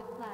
Whiplash.